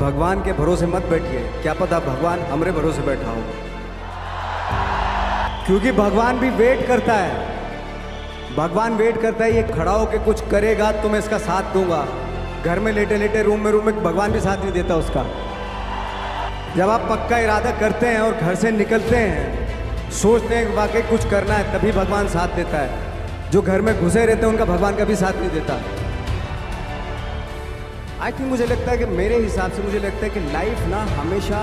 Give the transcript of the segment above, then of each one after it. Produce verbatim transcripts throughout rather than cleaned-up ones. भगवान के भरोसे मत बैठिए, क्या पता भगवान हमरे भरोसे बैठा हो, क्योंकि भगवान भी वेट करता है। भगवान वेट करता है ये खड़ा होके कुछ करेगा तो मैं इसका साथ दूंगा। घर में लेटे लेटे रूम में रूम में भगवान भी साथ नहीं देता उसका। जब आप पक्का इरादा करते हैं और घर से निकलते हैं, सोचते हैं वाकई कुछ करना है, तभी भगवान साथ देता है। जो घर में घुसे रहते हैं उनका भगवान कभी साथ नहीं देता। आई थिंक मुझे लगता है कि मेरे हिसाब से मुझे लगता है कि लाइफ ना हमेशा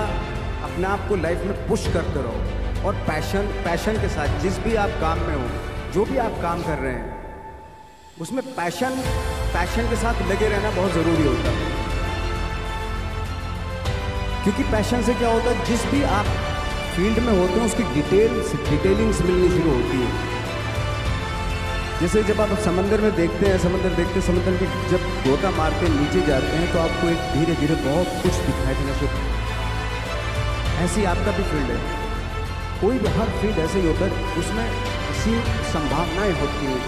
अपने आप को लाइफ में पुश करते रहो और पैशन पैशन के साथ जिस भी आप काम में हो, जो भी आप काम कर रहे हैं उसमें पैशन पैशन के साथ लगे रहना बहुत ज़रूरी होता है। क्योंकि पैशन से क्या होता है, जिस भी आप फील्ड में होते हैं उसकी डिटेल्स डिटेलिंग्स मिलनी शुरू होती है। जैसे जब आप समंदर में देखते हैं, समंदर देखते समंदर के जब गोता मारते नीचे जाते हैं तो आपको एक धीरे धीरे बहुत कुछ दिखाई देना शुरू होता। ऐसी आपका भी फील्ड है, कोई भी हर फील्ड ऐसे ही होता है, उसमें ऐसी संभावनाएं होती हैं,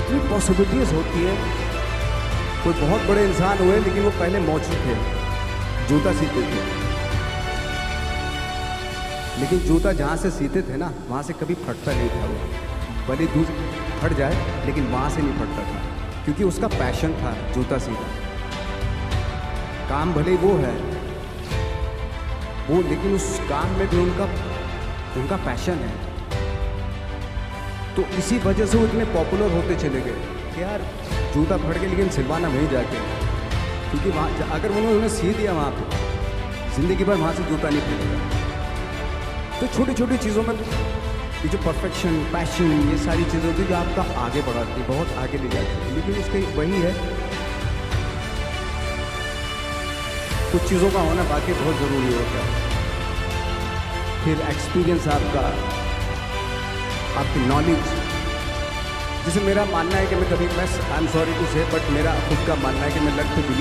इतनी पॉसिबिलिटीज होती है। कोई बहुत बड़े इंसान हुए लेकिन वो पहले मौची थे, जूता सीते थे, लेकिन जूता जहाँ से सीते थे ना वहाँ से कभी फटता नहीं था। वो भले दूध फट जाए लेकिन वहाँ से नहीं फटता था, क्योंकि उसका पैशन था जूता सीधा। काम भले वो है वो, लेकिन उस काम में भी उनका उनका पैशन है, तो इसी वजह से वो इतने पॉपुलर होते चले गए कि यार जूता फट के लेकिन सिलवाना वहीं जाके, क्योंकि वहाँ अगर उन्होंने उन्हें सी दिया वहाँ पर जिंदगी भर वहाँ से जूता नहीं फटेगा। तो छोटी छोटी चीज़ों में ये जो परफेक्शन, पैशन, ये सारी चीज़ें होती है जो आपका आगे बढ़ाती है, बहुत आगे ले जाती है। लेकिन उसके वही है, कुछ चीज़ों का होना बाकी बहुत ज़रूरी होता है। फिर एक्सपीरियंस आपका, आपकी नॉलेज, जैसे मेरा मानना है कि मैं कभी मैं I am sorry to say but मेरा खुद का मानना है कि मैं लक टू बिलीव